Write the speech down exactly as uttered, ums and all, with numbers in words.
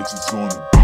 lights, it's on.